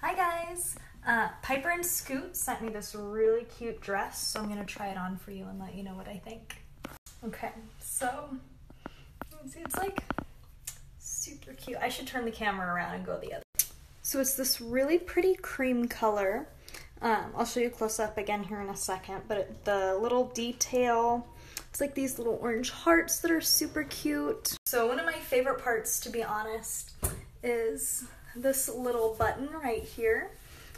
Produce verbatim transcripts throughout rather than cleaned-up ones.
Hi guys! Uh, Piper and Scoot sent me this really cute dress, so I'm gonna try it on for you and let you know what I think. Okay, so you can see it's like super cute. I should turn the camera around and go the other. So it's this really pretty cream color. Um, I'll show you close up again here in a second, but it, the little detail, it's like these little orange hearts that are super cute. So one of my favorite parts, to be honest, is this little button right here,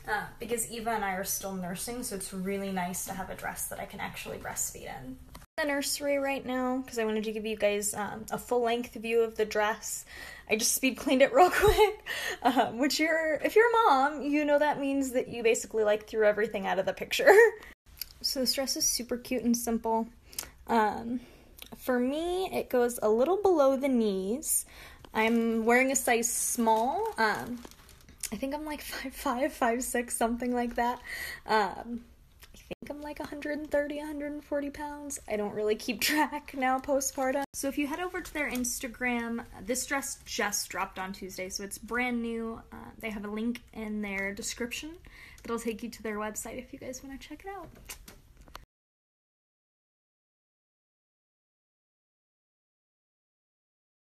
uh, because Eva and I are still nursing, so it's really nice to have a dress that I can actually breastfeed in. The nursery right now, because I wanted to give you guys um, a full-length view of the dress. I just speed cleaned it real quick, um, which you're, if you're a mom, you know that means that you basically like threw everything out of the picture. So this dress is super cute and simple. Um, for me, it goes a little below the knees. I'm wearing a size small. Um, I think I'm like five five, five six, something like that. Um, I think I'm like one hundred thirty, one hundred forty pounds. I don't really keep track now postpartum. So if you head over to their Instagram, this dress just dropped on Tuesday, so it's brand new. Uh, they have a link in their description that'll take you to their website if you guys want to check it out.